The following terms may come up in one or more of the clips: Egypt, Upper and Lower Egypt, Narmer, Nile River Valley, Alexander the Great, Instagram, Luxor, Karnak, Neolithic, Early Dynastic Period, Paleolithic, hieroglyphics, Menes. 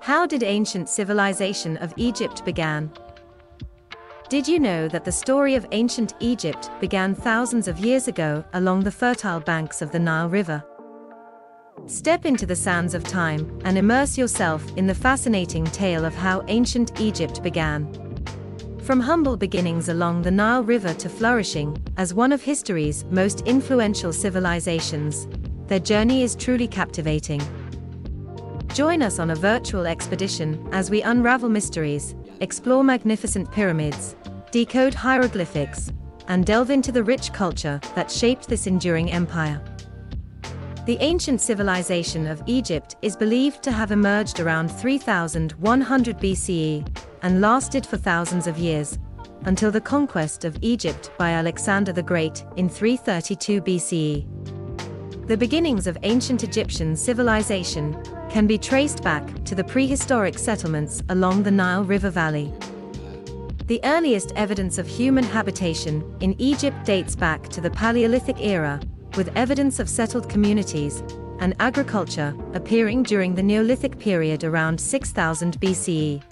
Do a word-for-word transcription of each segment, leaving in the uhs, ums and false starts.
How did ancient civilization of Egypt began? Did you know that the story of ancient Egypt began thousands of years ago along the fertile banks of the Nile River? Step into the sands of time and immerse yourself in the fascinating tale of how ancient Egypt began. From humble beginnings along the Nile River to flourishing as one of history's most influential civilizations, their journey is truly captivating. Join us on a virtual expedition as we unravel mysteries, explore magnificent pyramids, decode hieroglyphics, and delve into the rich culture that shaped this enduring empire. The ancient civilization of Egypt is believed to have emerged around three thousand one hundred B C E and lasted for thousands of years, until the conquest of Egypt by Alexander the Great in three thirty-two B C E. The beginnings of ancient Egyptian civilization can be traced back to the prehistoric settlements along the Nile River Valley. The earliest evidence of human habitation in Egypt dates back to the Paleolithic era, with evidence of settled communities and agriculture appearing during the Neolithic period around six thousand B C E.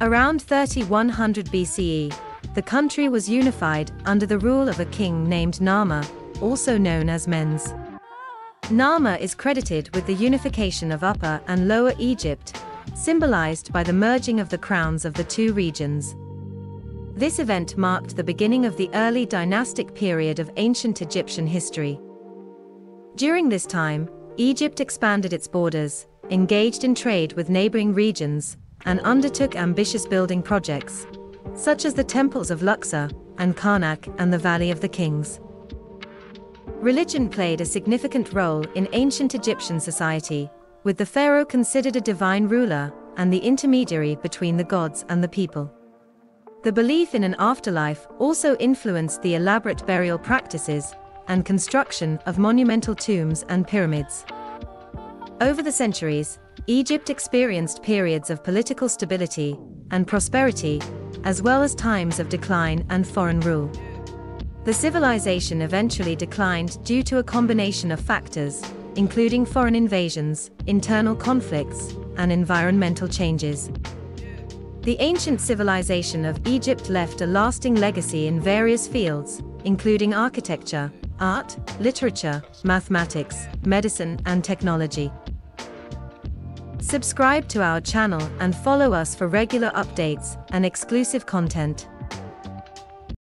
Around thirty-one hundred B C E, the country was unified under the rule of a king named Narmer, also known as Menes. Narmer is credited with the unification of Upper and Lower Egypt, symbolized by the merging of the crowns of the two regions. This event marked the beginning of the early dynastic period of ancient Egyptian history. During this time, Egypt expanded its borders, engaged in trade with neighboring regions, and undertook ambitious building projects, such as the temples of Luxor and Karnak and the Valley of the Kings. Religion played a significant role in ancient Egyptian society, with the pharaoh considered a divine ruler and the intermediary between the gods and the people. The belief in an afterlife also influenced the elaborate burial practices and construction of monumental tombs and pyramids. Over the centuries, Egypt experienced periods of political stability and prosperity, as well as times of decline and foreign rule. The civilization eventually declined due to a combination of factors, including foreign invasions, internal conflicts, and environmental changes. The ancient civilization of Egypt left a lasting legacy in various fields, including architecture, art, literature, mathematics, medicine, and technology. Subscribe to our channel and follow us for regular updates and exclusive content.